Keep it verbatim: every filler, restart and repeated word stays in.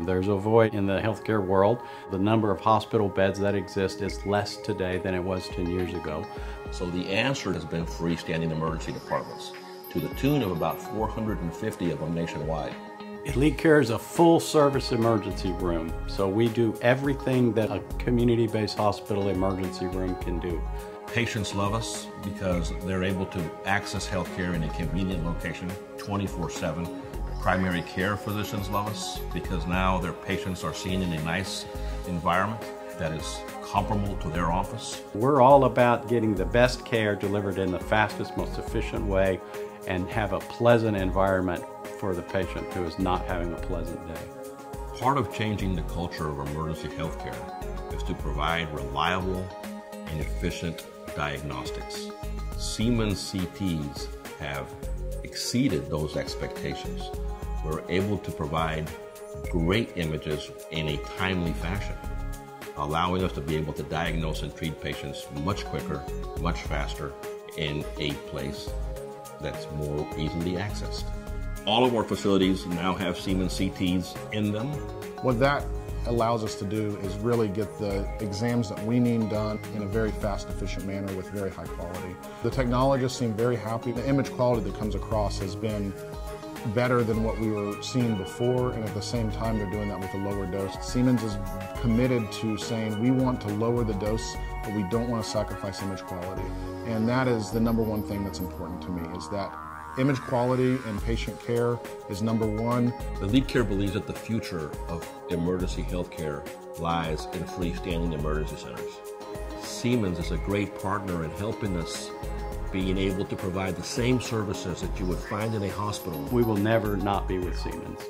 There's a void in the healthcare world. The number of hospital beds that exist is less today than it was ten years ago. So the answer has been freestanding emergency departments, to the tune of about four hundred fifty of them nationwide. Elite Care is a full-service emergency room, so we do everything that a community-based hospital emergency room can do. Patients love us because they're able to access healthcare in a convenient location twenty-four seven. Primary care physicians love us because now their patients are seen in a nice environment that is comparable to their office. We're all about getting the best care delivered in the fastest, most efficient way and have a pleasant environment for the patient who is not having a pleasant day. Part of changing the culture of emergency healthcare is to provide reliable and efficient diagnostics. Siemens C Ts have exceeded those expectations. We're able to provide great images in a timely fashion, allowing us to be able to diagnose and treat patients much quicker, much faster, in a place that's more easily accessed. All of our facilities now have Siemens C Ts in them. What that allows us to do is really get the exams that we need done in a very fast, efficient manner with very high quality. The technologists seem very happy. The image quality that comes across has been better than what we were seeing before, and at the same time they're doing that with a lower dose. Siemens is committed to saying we want to lower the dose, but we don't want to sacrifice image quality. And that is the number one thing that's important to me, is that image quality and patient care is number one. Elite Care believes that the future of emergency healthcare lies in freestanding emergency centers. Siemens is a great partner in helping us being able to provide the same services that you would find in a hospital. We will never not be with Siemens.